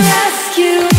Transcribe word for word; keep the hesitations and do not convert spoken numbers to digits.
rescue.